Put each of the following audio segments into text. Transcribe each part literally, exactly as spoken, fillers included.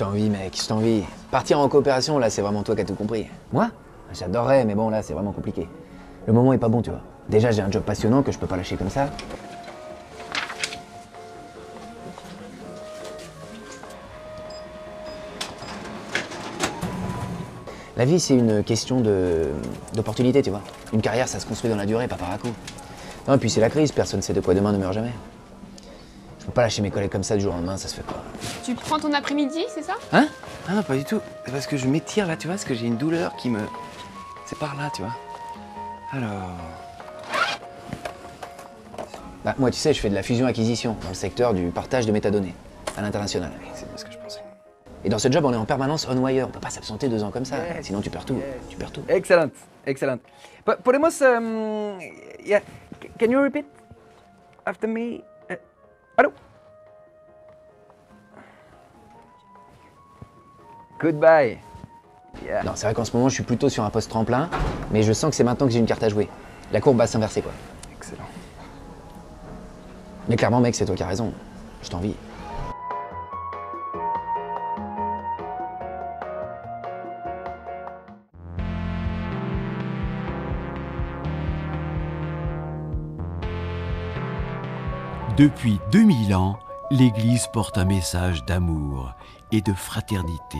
t'ai envie, mec, je t'envie. Partir en coopération, là, c'est vraiment toi qui as tout compris. Moi? J'adorerais, mais bon, là, c'est vraiment compliqué. Le moment est pas bon, tu vois. Déjà, j'ai un job passionnant que je peux pas lâcher comme ça. La vie, c'est une question d'opportunité, tu vois. Une carrière, ça se construit dans la durée, pas par à-coup. Non, et puis c'est la crise, personne ne sait de quoi demain ne meurt jamais. Je peux pas lâcher mes collègues comme ça du jour au lendemain, ça se fait pas. Tu prends ton après-midi, c'est ça? Hein? Ah non, pas du tout. C'est parce que je m'étire là, tu vois, parce que j'ai une douleur qui me... C'est par là, tu vois. Alors... Bah, moi, tu sais, je fais de la fusion-acquisition dans le secteur du partage de métadonnées à l'international. C'est bien ce que je pensais. Et dans ce job, on est en permanence on-wire. On peut pas s'absenter deux ans comme ça, yes, sinon tu perds tout. Yes. Tu perds tout. Excellent, excellent. But podemos, um, yeah. Can you repeat after me? Uh, hello. Goodbye. Yeah. Non, c'est vrai qu'en ce moment, je suis plutôt sur un poste tremplin, mais je sens que c'est maintenant que j'ai une carte à jouer. La courbe va s'inverser, quoi. Excellent. Mais clairement, mec, c'est toi qui as raison. Je t'envie. Depuis deux mille ans, l'Église porte un message d'amour et de fraternité.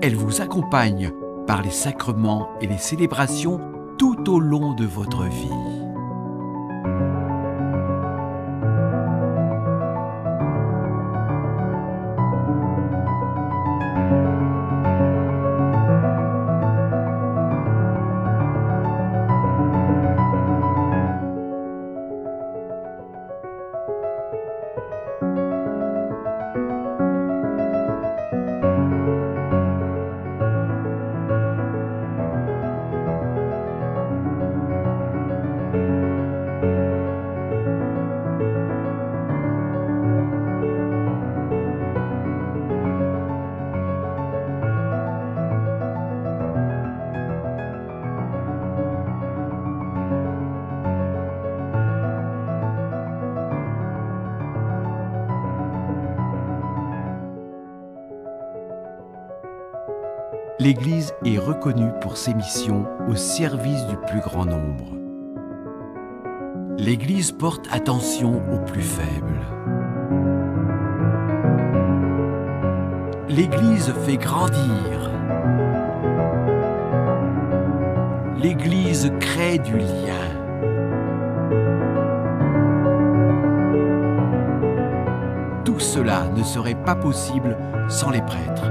Elle vous accompagne par les sacrements et les célébrations tout au long de votre vie. L'Église est reconnue pour ses missions au service du plus grand nombre. L'Église porte attention aux plus faibles. L'Église fait grandir. L'Église crée du lien. Tout cela ne serait pas possible sans les prêtres.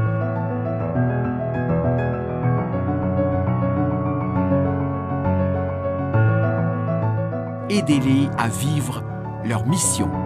Aidez-les à vivre leur mission.